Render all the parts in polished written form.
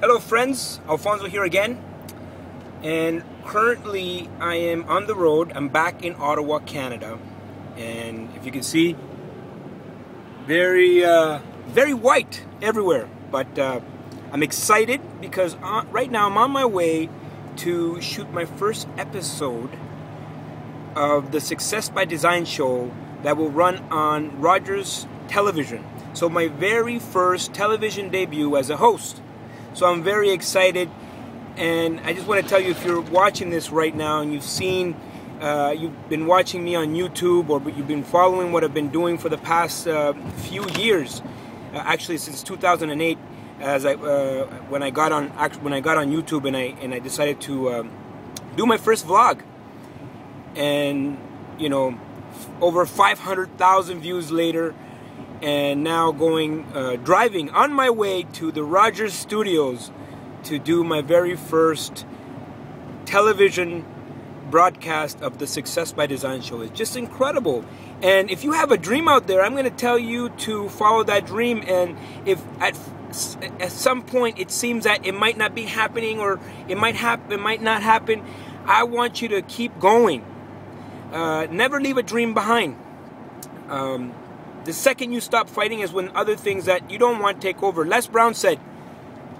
Hello friends, Alfonso here again, and currently I am on the road. I'm back in Ottawa, Canada, and if you can see, very white everywhere, but I'm excited because right now I'm on my way to shoot my first episode of the Success by Design show that will run on Rogers Television. So my very first television debut as a host. So I'm very excited, and I just want to tell you, if you're watching this right now and you've seen, you've been watching me on YouTube, or you've been following what I've been doing for the past few years, actually since 2008, as I when I got on YouTube and I decided to do my first vlog, and you know, over 500,000 views later. And now going driving on my way to the Rogers Studios to do my very first television broadcast of the Success by Design show. It's just incredible. And if you have a dream out there, I'm going to tell you to follow that dream. And if at some point it seems that it might not be happening, or it might not happen, I want you to keep going. Never leave a dream behind. The second you stop fighting is when other things that you don't want take over. Les Brown said,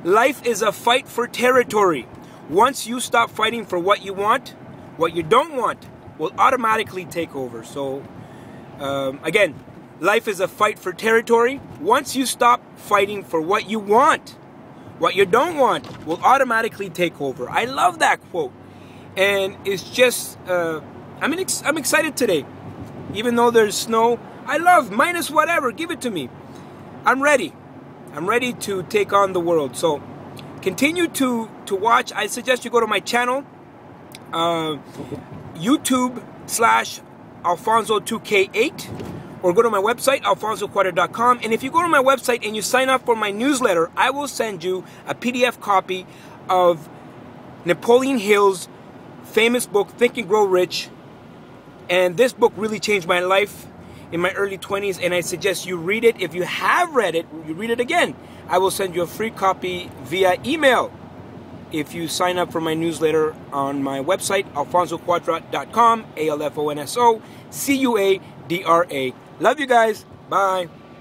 life is a fight for territory. Once you stop fighting for what you want, what you don't want will automatically take over. So, again, life is a fight for territory. Once you stop fighting for what you want, what you don't want will automatically take over. I love that quote. And it's just, I'm excited today. Even though there's snow, I love minus whatever, give it to me. I'm ready. I'm ready to take on the world. So continue to watch. I suggest you go to my channel, YouTube/Alfonso2K8, or go to my website, alfonsocuadra.com. And if you go to my website and you sign up for my newsletter, I will send you a PDF copy of Napoleon Hill's famous book, Think and Grow Rich. And this book really changed my life in my early 20s, and I suggest you read it. If you have read it, you read it again. I will send you a free copy via email if you sign up for my newsletter on my website, alfonsocuadra.com, ALFONSOCUADRA. Love you guys. Bye.